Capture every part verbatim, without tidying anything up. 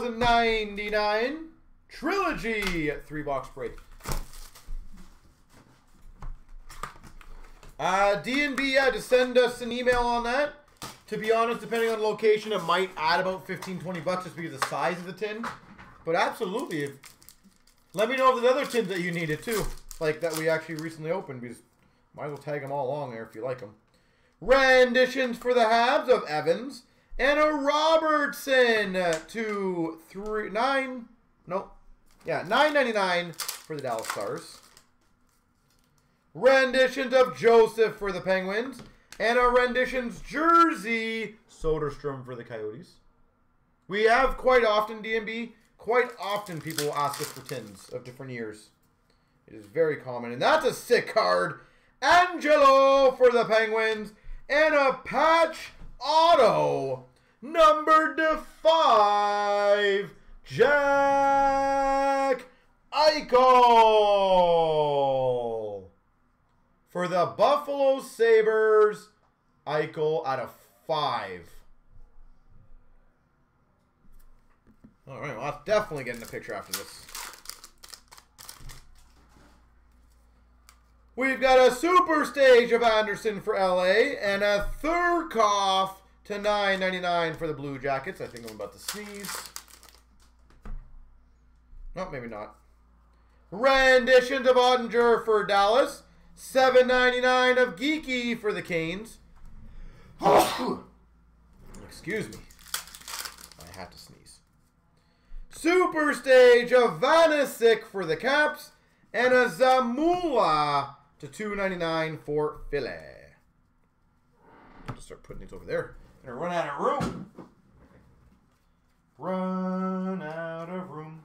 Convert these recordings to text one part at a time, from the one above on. two thousand ninety-nine Trilogy three box break. Uh, D and B, yeah, just send us an email on that. To be honest, depending on location, it might add about fifteen, twenty bucks just because of the size of the tin. But absolutely, let me know if there's other tins that you needed too, like that we actually recently opened, because might as well tag them all along there if you like them. Renditions for the Habs of Evans and a Robertson. Two, three, nine. Nope. Yeah, nine ninety-nine for the Dallas Stars. Renditions of Joseph for the Penguins. And a renditions jersey Soderstrom for the Coyotes. We have quite often, D and B, quite often people will ask us for tins of different years. It is very common. And that's a sick card. Angelo for the Penguins. And a patch auto. Number to five. Jack Eichel for the Buffalo Sabres. Eichel out of five. All right, well, I'll definitely get in the picture after this. We've got a super stage of Anderson for L A and a Thurkoff to nine ninety-nine for the Blue Jackets. I think I'm about to sneeze. No, maybe not. Renditions of Ottinger for Dallas. seven ninety-nine of Geeky for the Canes. Oh, excuse me. I had to sneeze. Super stage of Vanecek for the Caps. And a Zamula to two ninety-nine for Philly. I'll just start putting these over there. I'm gonna run out of room. Run out of room.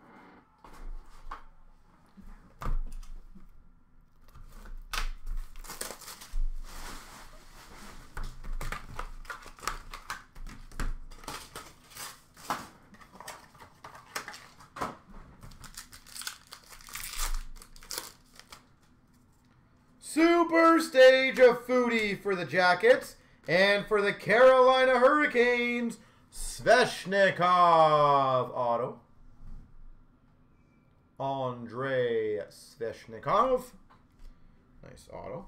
Super stage of Foodie for the Jackets and for the Carolina Hurricanes, Sveshnikov auto. Andrei Sveshnikov. Nice auto.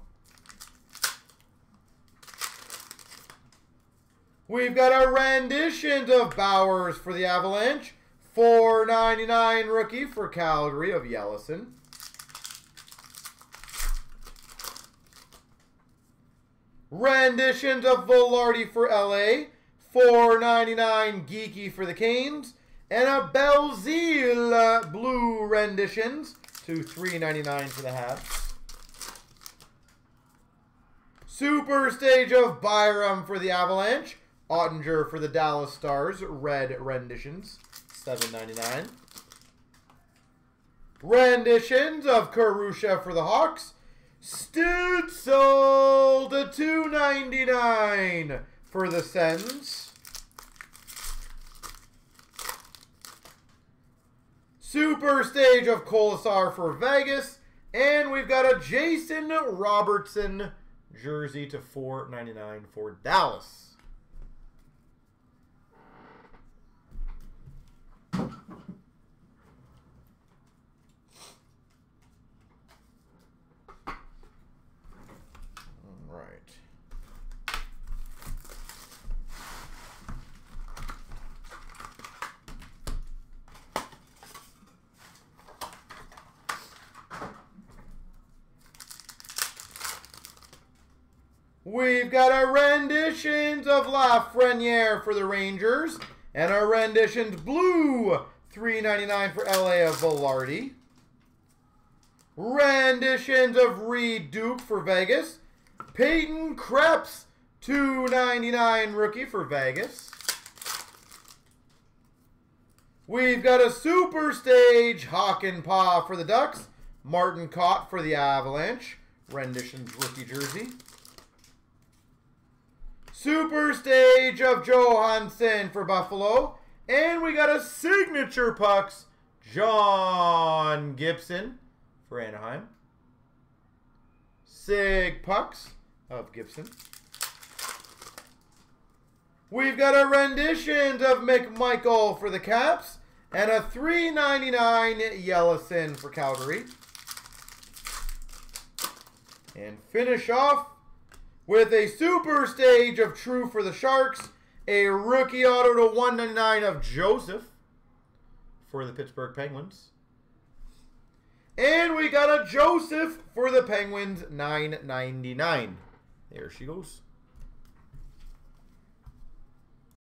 We've got a rendition of Bowers for the Avalanche. four ninety-nine rookie for Calgary of Yellison. Renditions of Vallardi for L A, four ninety-nine Geeky for the Canes, and a Belzile blue renditions to three ninety-nine for the Habs. Super stage of Byram for the Avalanche, Ottinger for the Dallas Stars, red renditions, seven ninety-nine. Renditions of Karusha for the Hawks. Stutzel to two ninety-nine for the Sens. Super stage of Colossar for Vegas. And we've got a Jason Robertson jersey to four ninety-nine for Dallas. We've got a renditions of Lafreniere for the Rangers and a renditions blue three ninety-nine for L A of Vallardi. Renditions of Reed Duke for Vegas. Peyton Kreps two ninety-nine rookie for Vegas. We've got a super stage Hawk and Paw for the Ducks. Martin Cott for the Avalanche. Renditions rookie jersey. Super stage of Johansson for Buffalo. And we got a signature pucks, John Gibson for Anaheim. Sig pucks of Gibson. We've got a rendition of McMichael for the Caps. And a three ninety-nine Yellison for Calgary. And finish off with a super stage of True for the Sharks. A rookie auto to one ninety-nine of Joseph for the Pittsburgh Penguins. And we got a Joseph for the Penguins, nine ninety-nine. There she goes.